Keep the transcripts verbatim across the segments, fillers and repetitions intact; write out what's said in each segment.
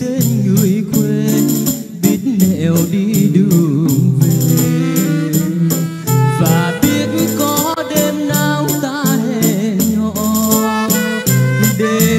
tên người quê biết nẻo đi đường về, và biết có đêm nào ta hẹn hò để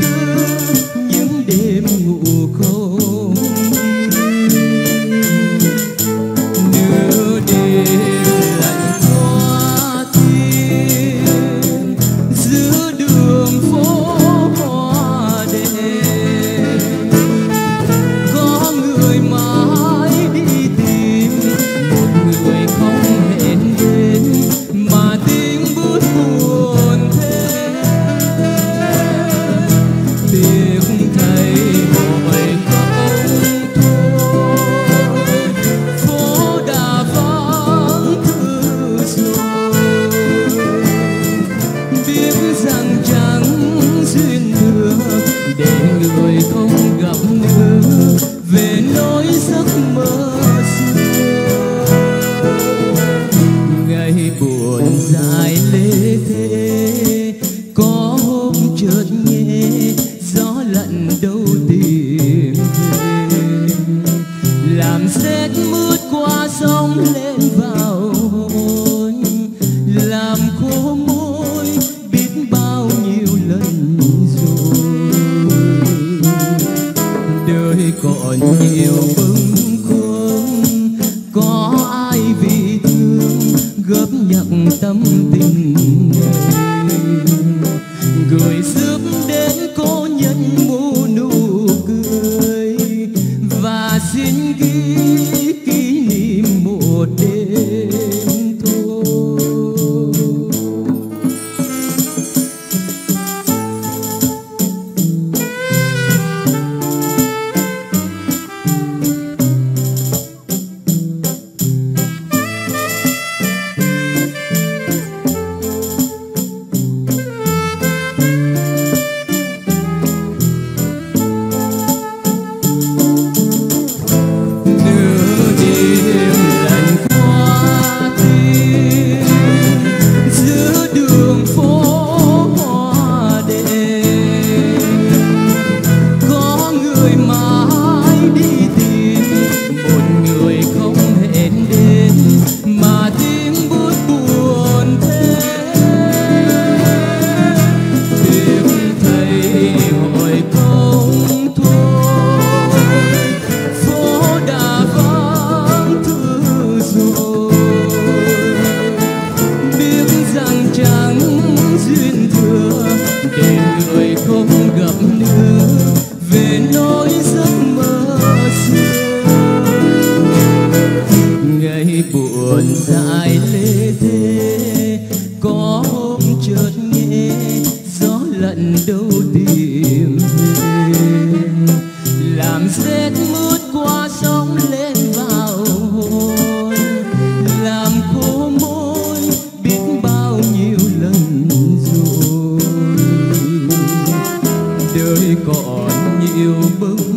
tư những đêm ngủ không. Nửa đêm lạnh hoa thiên giữa đường phố hoa đêm, có người mãi đi tìm một người không hẹn đến mà tiếng bước buồn thế. Tiếc thay hồi không thôi, phố đã vắng thư rồi, biết rằng chẳng duyên nữa để người không gặp nữa về nỗi giấc mơ xưa. Ngày buồn dài lê thế, có hôm chợt nghe gió lạnh đâu tìm về, làm rét mướt qua sông lên vào hồn, làm khô môi biết bao nhiêu lần rồi. Đời còn nhiều bâng khuâng, có ai vì thương góp nhặt tâm tình này, gửi giúp đến cô nhân mũ nụ cười và xin ghi kỷ niệm một đêm thôi. Nửa đêm lạnh hoa thiên giữa đường phố hoa đêm, có người mãi đi tìm một người không hẹn đến mà tiếng buốt buồn thế. Tiếc thay hồi không thôi, phố đã vắng thư rồi, biết rằng chẳng duyên thừa để người không gặp nữa về nỗi giấc mơ xưa. Ngày buồn dài lê thế, có hôm chợt nghe gió lạnh đâu tìm về, làm rét mướt qua sông lên vào hồn, làm khô môi biết bao nhiêu lần rồi. Đời còn nhiều bâng